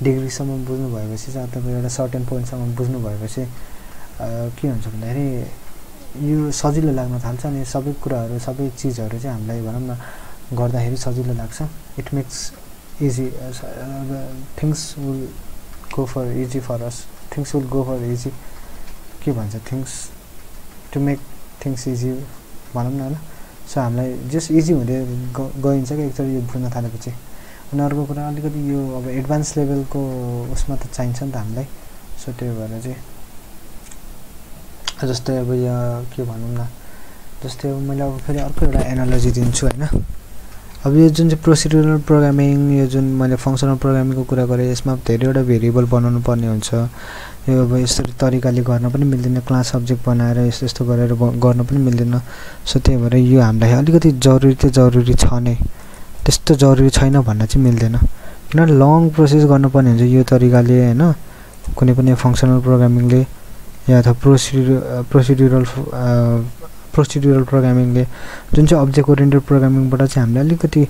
डिग्री सम्म बुझ्नु भएपछि अथवा एउटा सर्टेन पोइन्ट सम्म बुझ्नु भएपछि के हुन्छ भन्दाखेरि यो सजिलो लाग्न थाल्छ अनि सबै कुराहरु सबै चीजहरु चाहिँ हामीलाई भनौं न गर्दाखेरि सजिलो लाग्छ it makes easy things will go for easy for us things will go for easy के भन्छ things to make things easy भनौं न हैन सो हामीलाई जस इजी हुँदै गइन्छ के एकचोटी यो बुझ्न थालेपछि अनि अर्को कुरा अलिकति यो अब एडभान्स लेभलको उसमा त चाहिन्छ नि त हामीलाई सो त्यो भएर चाहिँ जस्तै अब यहाँ के भनौं न जस्तै अब मैले अब फेरि अर्को एउटा एनालोजी दिन्छु हैन अब यो जुन चाहिँ प्रोसिड्युरल प्रोग्रामिङ यो जुन मैले फंक्शनल प्रोग्रामिङको कुरा गरे यसमा धेरैवटा भेरिएबल बनाउनु पर्ने हुन्छ यो अब यसरी तरिकाले गर्न पनि मिल्दैन क्लास सब्जेक्ट बनाएर यस्तो यस्तो गरेर गर्न पनि मिल्दैन सो त्यही भएर यो हामीलाई अलिकति जरुरी त जरुरी छ नै त्यस्तो जरुरी छैन भन्न चाहिँ मिल्दैन किन लङ प्रोसेस गर्नुपर्ने हुन्छ यो तरिकाले हैन कुनै पनि फंक्शनल प्रोग्रामिङले या त प्रोसिड्युरल प्रोग्रामिङले जुन चाहिँ अब्जेक्ट ओरिएन्टेड प्रोग्रामिङ बाट चाहिँ हामीले अलिकति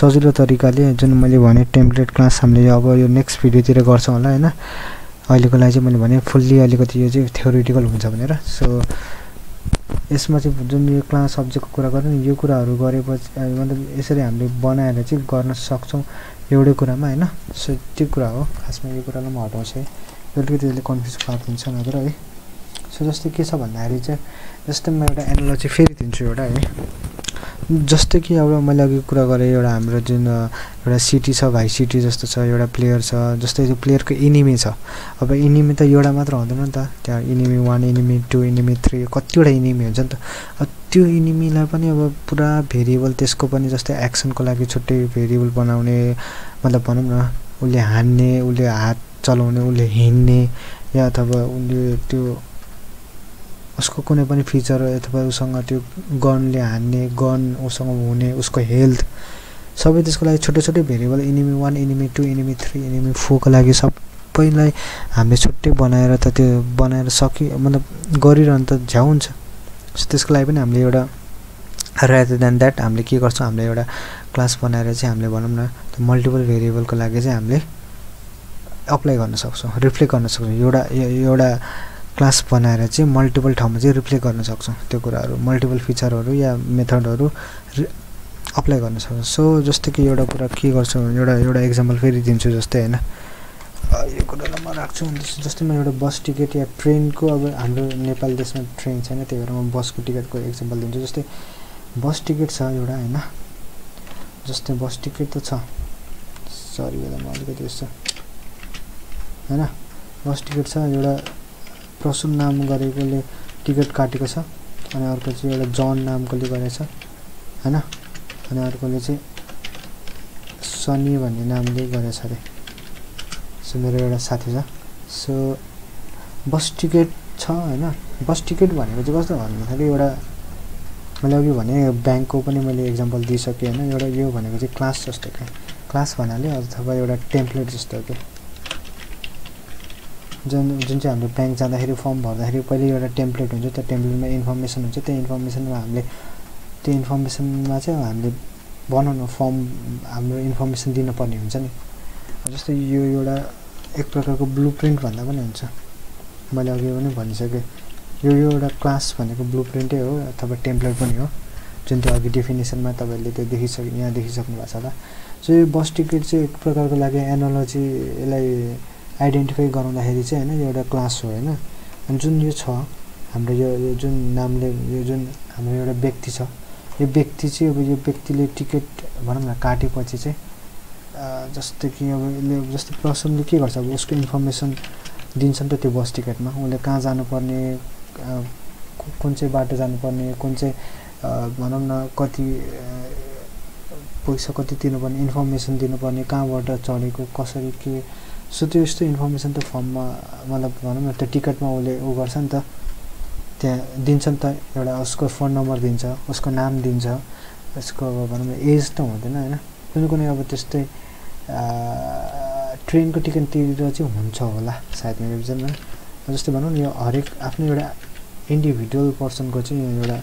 सजिलो तरिकाले जुन मैले भने टेम्प्लेट क्लास हामीले अब यो नेक्स्ट भिडियोतिर गर्छौं होला हैन अहिलेको लागि चाहिँ मैले भने फुल्ली अलिकति यो चाहिँ थ्योरेटिकल हुन्छ भनेर सो यसमा चाहिँ जुन यो क्लास सब्जेक्टको कुरा गर्नु यो कुराहरु गरेपछि मतलब यसरी हामीले बनाएर चाहिँ गर्न सक्छौं एउटै कुरामा हैन सो त्यो कुरा हो खासमा यो कुरालाई म हटाउँछु अलिकति यसले कन्फ्युज पार्नुहुन्छ नत्र है सो जस्तै के छ भन्दाखेरि चाहिँ जस्तै म एउटा एनालोजी फेरि दिन्छु एउटा है जस्तै कि अब मैले अघि कुरा गरे एउटा हाम्रो जुन एउटा सिटी छ भाइ सिटी जस्तो छ एउटा प्लेयर छ जस्तै त्यो प्लेयरको एनिमी छ अब एनिमी त एउटा मात्र हुँदैन नि त त्यहाँ एनिमी 1 एनिमी 2 एनिमी 3 कतिवटा एनिमी हुन्छ नि त त्यो एनिमीलाई पनि अब पुरा भेरिएबल त्यसको पनि जस्तै एक्सनको लागि छुट्टै भेरिएबल बनाउने मतलब भनौं न उले हान्ने उले हात चलाउने उले हिन्ने या अथवा उले त्यो उसको कुनै पनि फिचर अथवा उसँग त्यो गनले हान्ने गन उसँग हुने उसको हेल्थ सबै त्यसको लागि छोटे छोटे variable enemy 1 enemy 2 enemy 3 enemy 4 को लागि सबैलाई हामीले छुट्टै बनाएर त त्यो बनाएर सकि मतलब गरिरहन त झ्याउँछ त्यसको लागि पनि हामीले एउटा rather than that हामीले के गर्छौं हामीले एउटा क्लास बनाएर चाहिँ हामीले भनौं न त्यो मल्टिपल भेरिएबल को लागि चाहिँ हामीले अप्लाई गर्न सक्छौं रिफ्लेक्ट गर्न सक्छौं एउटा क्लास बनाएर चाहिँ मल्टिपल ठाउँमा चाहिँ रिफ्लेक्ट गर्न सक्छौं त्यो कुराहरु मल्टिपल फिचरहरु या मेथडहरु अप्लाई गर्न सक्छौं सो जस्तै कि एउटा कुरा के गर्छौं एउटा एक्जम्पल फेरि दिन्छु जस्तै हैन यो कुरालाई म राख्छु जस्तै म एउटा बस टिकट या ट्रेनको अब हाम्रो नेपाल देशमा ट्रेन छैन त्यही भएर म बसको टिकटको एक्जम्पल दिन्छु जस्तै बस टिकट छ एउटा हैन जस्तै बस टिकट त छ सरी होला म अलिकति यस्तो हैन बस टिकट छ एउटा प्रसुन नाम गरेकोले टिकट काटेको छ अनि अर्को चाहिँ एउटा जॉन नामकोले गरेको छ हैन अनि अर्कोले चाहिँ सनी भन्ने नामले गरेको छ रे सो मेरो एउटा साथी छ सो बस टिकट छ हैन बस टिकट भनेको चाहिँ कस्तो भन्दाखेरि एउटा मैले अघि भने बैंकको पनि मैले एक्जम्पल दिइसके हैन एउटा यो भनेको चाहिँ क्लास जस्तो के क्लास भन्नाले अथवा एउटा टेम्प्लेट जस्तो के जुन चाहिँ हाम्रो बैंक जाँदाखेरि फर्म भर्दाखेरि पहिले एउटा टेम्प्लेट हुन्छ त्यो टेम्प्लेटमा इन्फर्मेसन हुन्छ त्यो इन्फर्मेसनमा चाहिँ हामीले बनाउनु फर्म हाम्रो इन्फर्मेसन दिनुपर्ने हुन्छ नि जस्तै यो एउटा एक प्रकारको ब्लुप्रिन्ट भन्दा पनि हुन्छ मैले अघि पनि भनिसके यो एउटा क्लास भनेको ब्लुप्रिन्टै हो अथवा टेम्प्लेट पनि हो जुन त्यो अघि डेफिनेसनमा तपाईहरुले त्यो यहाँ देखिसक्नु भएको छ होला सो यो बस टिकट चाहिँ एक प्रकारको लागि एनालोजी यसलाई आइडेन्टिफाई गराउँदाखेरि चाहिँ हैन यो एउटा क्लास हो हैन अनि जुन यो छ हाम्रो यो जुन नामले यो जुन हाम्रो एउटा व्यक्ति छ यो व्यक्ति चाहिँ अब यो व्यक्तिले टिकट भनौं न काटेपछि चाहिँ जस्तै कि अब यसले जस्तै प्रसनले के गर्छ अब उसको इन्फर्मेसन दिन्छ नि त त्यो बस टिकटमा उले कहाँ जानु पर्ने कुन चाहिँ बाटो जानु पर्ने कुन चाहिँ भनौं न कति पैसा कति तिर्नुपर्ने इन्फर्मेसन दिनुपर्ने कहाँबाट चढेको कसरी के सो त्यो यस्तो इन्फर्मेसन त फर्ममा मतलब भनौं न त्यो टिकटमा उले गर्छ नि त दिन्छन् त एउटा उसको फोन नम्बर दिन्छ उसको नाम दिन्छ उसको भन्नु एज त हुँदैन हैन कुनै कुनै अब त्यस्तै ट्रेनको टिकट तिरेर चाहिँ हुन्छ होला सायद मेरो विजनमा जस्तै भन्नु यो हरेक आफ्नो एउटा इन्डिभिजुअल पर्सनको चाहिँ एउटा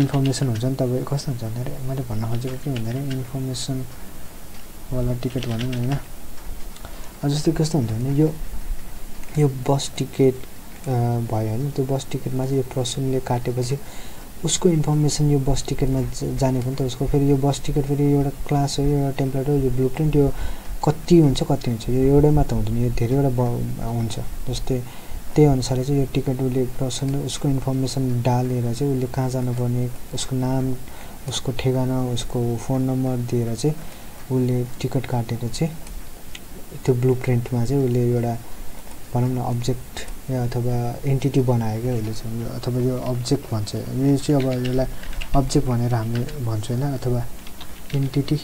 इन्फर्मेसन हुन्छ नि तपाईको कस्तो हुन्छ भने मैले भन्न खोजेको के भन्दा इन्फर्मेसन वाला टिकट भन्नु हैन जस्तै कस्तो हुन्छ भने यो बस टिकट भयो हैन त्यो बस टिकटमा चाहिँ यो पर्सनले काटेपछि उसको इन्फर्मेसन यो बस टिकटमा जाने पनि त उसको फेरि यो बस टिकट फेरि एउटा क्लास हो एउटा टेम्प्लेट हो यो ब्लुप्रिन्ट यो कति हुन्छ यो एउटैमा त हुँदैन यो धेरैवटा हुन्छ जस्तै त्यही अनुसारले चाहिँ यो टिकट उले पर्सन उसको इन्फर्मेसन डालेर चाहिँ उले कहाँ जानुपर्ने उसको नाम उसको ठेगाना उसको फोन नम्बर दिएर चाहिँ उले टिकट काटेर चाहिँ त्यो ब्लुप्रिन्टमा चाहिँ उले एउटा भनौं न अब्जेक्ट अथवा एन्टिटी बनाएको उले चाहिँ अथवा यो अब्जेक्ट भन्छ यो चाहिँ अब यसलाई अब्जेक्ट भनेर हामी भन्छौँ हैन अथवा एन्टिटी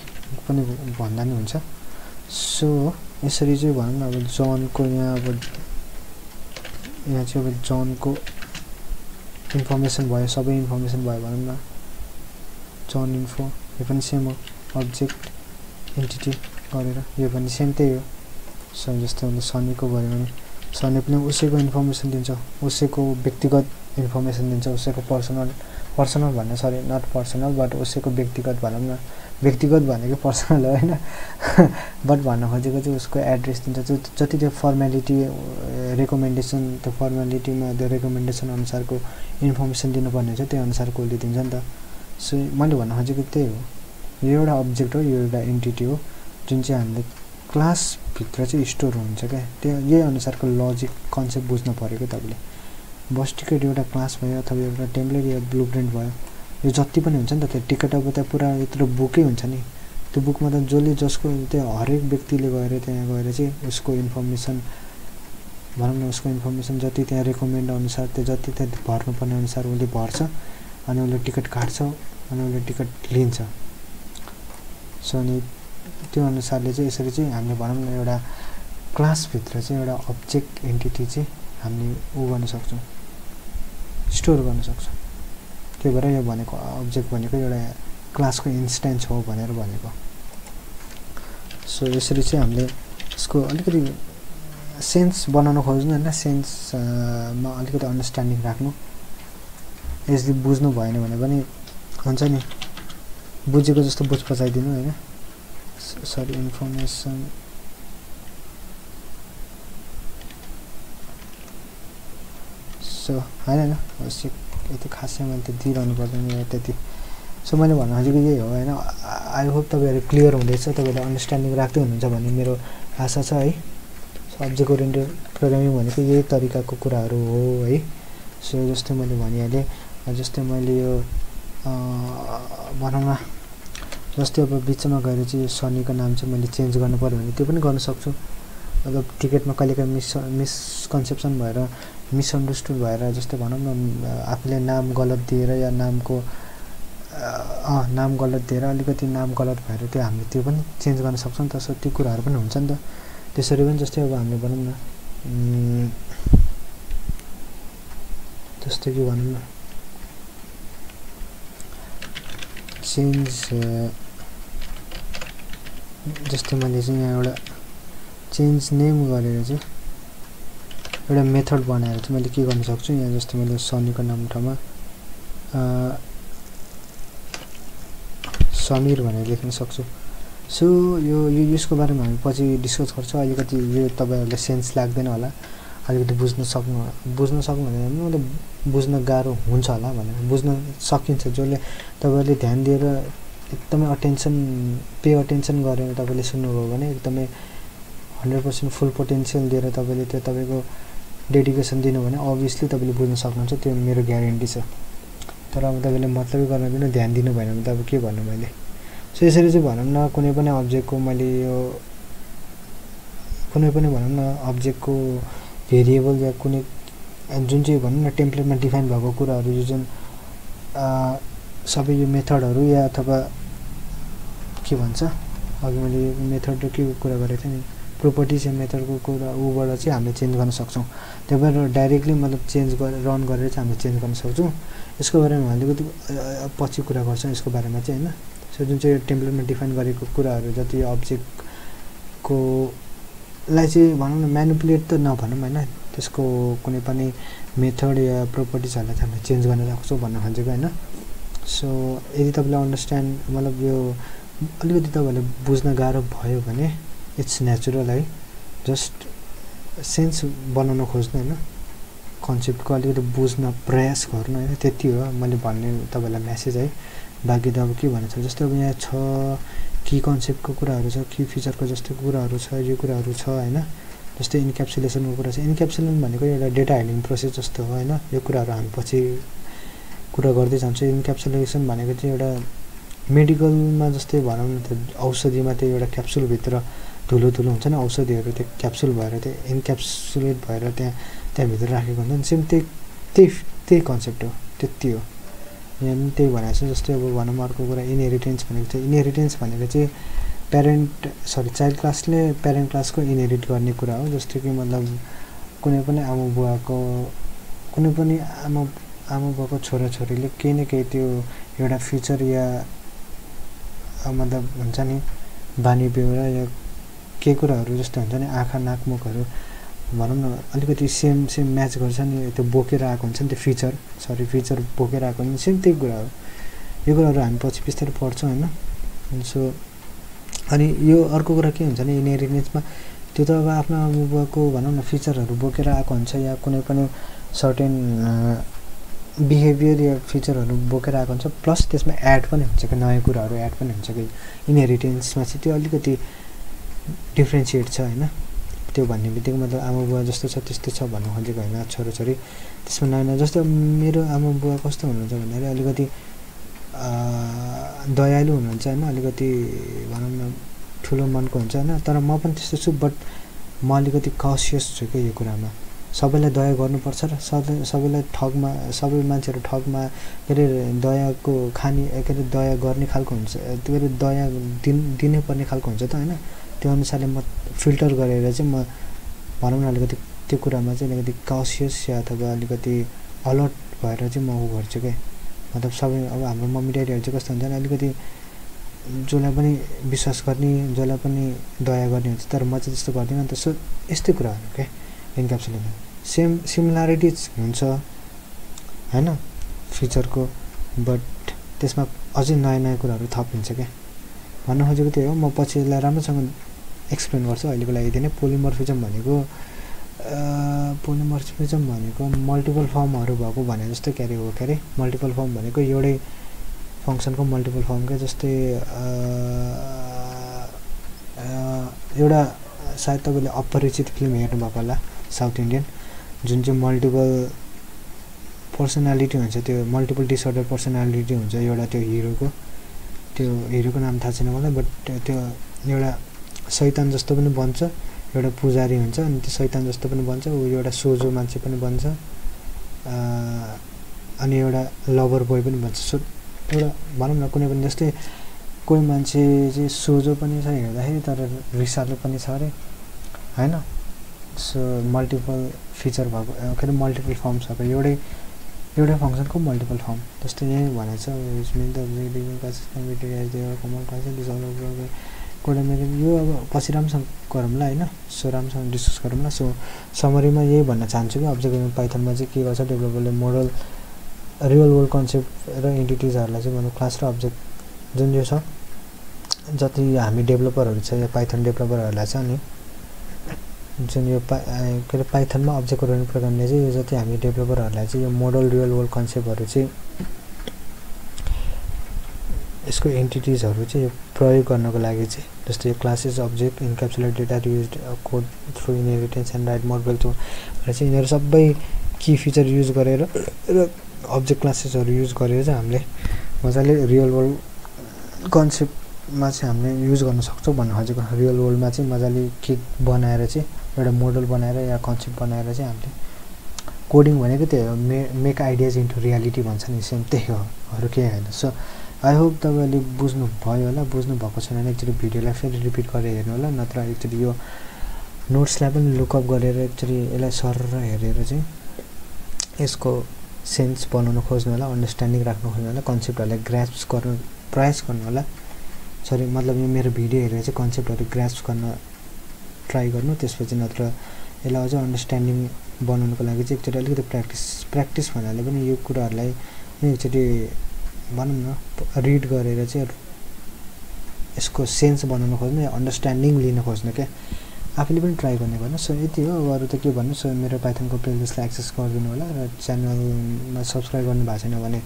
पनि भन्दा नि हुन्छ सो यसरी चाहिँ भनौं न अब जॉन को यहाँ अब जॉन को इन्फर्मेसन भयो सबै इन्फर्मेसन भयो भनौं न जॉन इन्फो यो पनि सेम हो अब्जेक्ट एन्टिटी गरेर यो पनि सेम त्यही हो सो जस्तो भने सनी को भयो भने सनी पनि उसैको इन्फर्मेसन दिन्छ उसैको व्यक्तिगत इन्फर्मेसन दिन्छ उसैको पर्सनल भन्ने सरी नट पर्सनल बट उसैको व्यक्तिगत भनौं न व्यक्तिगत भनेको पर्सनल हो हैन बट भन्न खोजेको चाहिँ उसको एड्रेस दिन्छ जति त्यो फर्मालिटी रेकमेन्डेसन त्यो फर्मालिटीमा त्यो रेकमेन्डेसन अनुसारको इन्फर्मेसन दिनुपर्ने हुन्छ त्यही अनुसारको उले दिन्छ नि त सो मैले भन्न खोजेको त्यही हो यो एउटा अब्जेक्ट हो यो एउटा एन्टिटी हो जुन चाहिँ हामीले क्लास भित्र चाहिँ स्टोर हुन्छ के त्यो यही अनुसारको लजिक कन्सेप्ट बुझ्नु पर्यो के तपाईले बस टिकट एउटा क्लास भयो अथवा एउटा टेम्प्लेट या ब्लुप्रिन्ट भयो यो जति पनि हुन्छ नि त त्यो टिकट अब त पुरा यत्रो बुकै हुन्छ नि त्यो बुकमा त जसले जसको त्यो हरेक व्यक्तिले गएर त्यहाँ गएर चाहिँ उसको इन्फर्मेसन भनौं न उसको इन्फर्मेसन जति त्यहाँ रेकमेन्ड अनुसार त्यो जति त्यहाँ भर्नु पर्ने अनुसार उले भर्छ अनि उले टिकट काट्छ अनि उले टिकट लिन्छ सो अनि त्यो अनुसारले चाहिँ यसरी चाहिँ हामीले भनौं न एउटा क्लास भित्र चाहिँ एउटा अब्जेक्ट एन्टिटी चाहिँ हामीले उ गर्न सक्छौं स्टोर गर्न सक्छौं त्यो भएर यो भनेको अब्जेक्ट भनेको एउटा क्लासको इन्स्टेन्स हो भनेर भनेको सो यसरी चाहिँ हामीले यसको अलिकति सेन्स बनाउन खोज्नु हैन सेन्समा अलिकति अन्डरस्ट्यान्डिङ राख्नु यसले बुझ्नु भएन भने पनि हुन्छ नि बुझेको जस्तो बुझ पचाइदिनु हैन सरी इन्फर्मेसन सो हैन अवश्य यति खासै मैले त दिइरहनु पर्दैन यो त्यति सो मैले भन्नु खोजेको यही हो हैन आई होप तपाईहरु क्लियर हुँदैछ तपाईहरुले अन्डरस्ट्यान्डिङ राख्दै हुनुहुन्छ भन्ने मेरो आशा छ है अब्जेक्ट ओरिएन्टेड प्रोग्रामिङ भनेको यही तरिकाको कुराहरु हो है सो जस्तै मैले भनिहाले जस्तै मैले यो भनौं न जस्तै अब बीचमा गएर चाहिँ यो सनीको नाम चाहिँ मैले चेन्ज गर्न पर्यो भने त्यो पनि गर्न सक्छु मतलब टिकटमा कलेका मिसकन्सेप्सन भएर मिसअन्डरस्टुड भएर जस्तै भनौं न आफूले नाम गलत दिएर या नामको नाम गलत दिएर अलिकति नाम गलत भएर त्यो हामीले त्यो पनि चेन्ज गर्न सक्छौं त सो त्यो कुराहरु पनि हुन्छ नि त त्यसरी पनि जस्तै अब हामीले भनौं न जस्तै कि भनौं न चेन्ज जस्तै मैले चाहिँ यहाँ एउटा चेन्ज नेम गरेर चाहिँ एउटा मेथड बनाएर चाहिँ मैले के गर्न सक्छु यहाँ जस्तै मैले सनीको नाम ठाउँमा समीर भनेर लेख्न सक्छु सो यो यसको बारेमा हामी पछि डिस्कस गर्छौं अलिकति यो तपाईहरुले सेन्स लाग्दैन होला अलिकति बुझ्न सक्नु भने मतलब बुझ्न गाह्रो हुन्छ होला भनेर बुझ्न सकिन्छ जसले तपाईहरुले ध्यान दिएर एकदमै पे अटेन्सन गरेर तपाईले सुन्नुभयो भने एकदमै 100% फुल पोटेन्शियल दिएर तपाईले त्यो तपाईको डेडिकेसन दिनु भने obviously तपाईले बुझ्न सक्नुहुन्छ त्यो मेरो ग्यारेन्टी छ तर अब तपाईले मतलबै गर्न बिना ध्यान दिनु भएन भने त अब के भन्नु मैले सो यसरी चाहिँ भनौं न कुनै पनि अब्जेक्टको मैले यो कुनै पनि भनौं न अब्जेक्टको भेरिएबल या कुनै जुन चाहिँ भनौं न टेम्प्लेटमा डिफाइन भएको कुराहरु जो जुन सबै यो मेथडहरु या अथवा के भन्छ अघि मैले मेथड र के कुरा गरेथे नि properties and method को ऊपर अच्छी हमें change करना सकते हैं तो फिर directly मतलब change कर run कर रहे थे हमें change करना सकते हैं इसके बारे में वाले को तो पच्चीस कुरा करते हैं इसके बारे में चाहिए ना तो जो जो template में define करे को कुरा आ रहे जाते हैं object को लाइसे वालों ने manipulate तो ना बना मैंने इसको कुने पनी method या properties आला था हमें change करना सकते हैं बना हंजेगा ना so यदि तब ला understand मतलब यो अल्लू दिता वाले बुझना गारा भायो बने it's natural I just sense बनाना खोजना है ना concept को अल्लू तो बुझना प्रयास करना है तेती हुआ मले बाने तब वाला message आई बाकी दाव की बने तो जस्ट अब यहाँ छह key concept को कुरा आ रहा है key feature को जस्ट कुरा आ रहा है ये कुरा आ रहा है ना जस्ट encapsulation को कुरा है encapsulation बने को ये ला data handling process जस्ट हुआ है ना ये कुरा आ रहा है पची कुरा करते जांचे encapsulation बने को ये ला मेडिकल में जस्ते बारे में तो आवश्यकता में तो ये वाला कैप्सूल भीतरा धुलो धुलो होता है ना आवश्यकता ये रहते कैप्सूल बाहर रहते इनकैप्सूलेट बाहर रहते हैं तो भीतरा रखे करते हैं सिम ते कॉन्सेप्ट हो तित्ती हो यानी ते बनाए से जस्ते वो वाना मार को करा इनहेरिटेंस बने के चे पेरेंट सॉरी चाइल्ड क्लास ले पेरेंट क्लास को इनहेरिट करने को रहा हो जस्ते कि मतलब कुने पने आमो बुआ को कुने पने आमो आमो बुआ को छोरा छोरी ले कहीं न कहीं तो ये वाला फ्यूचर या मतलब बंचा नहीं बानी बेवरा या के कुरा हो रही है जस्ते बंचा नहीं आँखा नाक मुख हो रही है मालूम ना अलग तो इस सेम मैच कर जाने ये तो बोके रहा कौन सा तो फीचर सॉरी फीचर बोके रहा कौन सा सेम तो ये कुरा हो रहा है हम पहुँच पिस्तर पहुँचो है ना इनसो अनि यो और को कुरा क्या बंचा नहीं इन्हें रिनेट में तो तब आपना मुबाक को मालूम ना फीचर हो बोके रहा कौन सा या कुने कुने सर्टेन behavior या feature और बोके रहा कौन सा plus तेज़ में add पने होने चाहिए नए कुरा और add पने होने चाहिए inheritance में सिर्फ अलग तो differentiate चाहिए ना तो बनने भी देखो मतलब आम बुआ जस्ट तो सब बनो होने चाहिए ना छोरो छोरी तेज़ में ना जस्ट मेरो आम बुआ कोस्ट होना चाहिए ना ये अलग तो दयालु होना चाहिए ना अलग तो वालों में ठुलो मन को होना चाहिए ना तारा मापन तेज़ सबैले दया गर्नुपर्छ र सबैले ठगमा सबै मान्छेहरु ठगमा के रे दयाको खानी के रे दया गर्ने खालको हुन्छ त्यो रे दया दिने पर्ने खालको हुन्छ त हैन त्यो अनुसारले म फिल्टर गरेर चाहिँ म भनौँ न अलिकति त्यो कुरामा चाहिँ अलिकति कॉशियस या अथवा अलिकति अलर्ट भएर चाहिँ म उ गर्छु के मतलब सबै अब हाम्रो मम्मी ड्याडीहरु चाहिँ कस्तो हुन्छ अलिकति जोलाई पनि विश्वास गर्ने जोलाई पनि दया गर्ने हुन्छ तर म चाहिँ त्यस्तो गर्दिन नि त सो यस्तै कुरा हो के encapsulation same similarities हुन्छ हैन feature को but त्यसमा अझै नयाँ नयाँ कुराहरु थपिन्छ के भन्नु खोजेको त्यही हो म पछि यसलाई राम्रोसँग एक्सप्लेन गर्छु अहिलेको लागि यति नै polymorphism भनेको मल्टिपल फर्महरु भएको भने जस्तै क्यारे हो क्यारे मल्टिपल फर्म भनेको एउटै फंक्सनको मल्टिपल फर्म के जस्तै एउटा सायद तब ले अपरिचित फिल्म हेरने वाला ला साउथ इंडियन जिनसे मल्टीपल पर्सनालिटी होने चाहिए तो मल्टीपल डिसऑर्डर पर्सनालिटी होने चाहिए ये वाला तो हीरो को नाम था चीन वाला बट तो ये वाला सैतान जस्तो पने बंचा ये वाला पुजारी होने चाहिए अन्य सैतान जस्तो पने बंचा वो ये वाला सोजो मानसे पने बंचा अन्य ये वाला लवर बॉय पने बंचा सो ये वाला मालूम ना कुने पने जस्ते कोई मान्छे चाहिँ सोझो पनि छ हेर्दाखेरि तर रिसालो पनि छ रे हैन सो मल्टिपल फिचर भएको के मल्टिपल फर्म छ के एउटै फंक्सनको मल्टिपल फर्म जस्तै यही भने छ is mean the reading classes computer as there common classes is all over कोडा मेरो यो अब पछि राम्रोसँग गरौँला हैन सो राम्रोसँग डिस्कस गरौँला सो समरीमा यही भन्न चाहन्छु कि अब्जेक्ट पाइथनमा चाहिँ के गर्छ डेभलपरले मोडल रियल वर्ल्ड कन्सेप्ट र एन्टिटीजहरुलाई चाहिँ भन्नु क्लास र अब्जेक्ट जुन यो छ जति हामी डेभलपरहरु छ पाइथन डेभलपरहरुलाई छ नि जुन यो पाइथन मा अब्जेक्ट ओरिएन्टेड प्रोग्रामले चाहिँ यो जति हामी डेभलपरहरुलाई चाहिँ यो मोडल रियल वर्ल्ड कन्सेप्टहरु चाहिँ यसको एन्टिटीजहरु चाहिँ यो प्रयोग गर्नको लागि चाहिँ जस्तै यो classes object encapsulate data reused code through inheritance and right model to भने चाहिँ यिनीहरु सबै की फिचर युज गरेर र अब्जेक्ट क्लासेसहरु युज गरेर चाहिँ हामीले मजाले रियल वर्ल्ड कन्सेप्ट मा चाहिँ हामीले युज गर्न सक्छौ भन्ने खोजेको रियल वर्ल्ड मा चाहिँ मजाले के बनाएर चाहिँ एउटा मोडल बनाएर या कन्सेप्ट बनाएर चाहिँ हामीले कोडिङ भनेको त्यही हो मेक आइडियाज इन्टु रियालिटी भन्छ नि सेम त्यही हो अरु केही हैन सो आई होप तपाईहरुले बुझ्नु भयो होला बुझ्नु भएको छैन भने एकचोटी भिडियोलाई फेरि रिपिट गरेर हेर्नु होला नत्र एकचोटी यो नोट्स लुकअप गरेर एकचोटी यसलाई सरर हेरेर चाहिँ यसको सेन्स बनाउन खोज्नु होला, अंडरस्टैंडिंग राख्न खोज्नु होला, कन्सेप्टहरुलाई ग्रास्प गर्न प्रयास गर्नु होला। सरी मतलब यो मेरो भिडियो हेरेर चाहिँ कन्सेप्टहरु ग्रास्प गर्न ट्राई गर्नु, त्यसपछि नत्र यसलाई अझ अंडरस्टैंडिंग बनाउनको लागि चाहिँ एकचोटी अलिकति प्र्याक्टिस भन्नाले पनि यो कुराहरुलाई एकचोटी भनौं न रिड गरेर चाहिँ यसको सेन्स बनाउन खोज्नु या अंडरस्टैंडिंग लिन खोज्नु के आफैले पनि ट्राई गर्ने भन्न। सो यति हो, अरु त के भन्नु। सो मेरो पाइथनको प्लेलिस्टलाई एक्सेस गरिदिनु होला र च्यानलमा सब्स्क्राइब गर्नु भएको छैन भने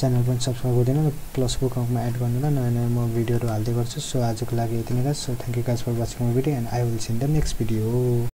च्यानल पनि सब्स्क्राइब गर्दिनु होला, प्लस बुक अकाउन्टमा एड गर्नु होला। नयाँ नयाँ म भिडियोहरु हाल्दै गर्छु। सो आजको लागि यति नै guys. So thank you guys for watching movie day, and I will see you in the next video.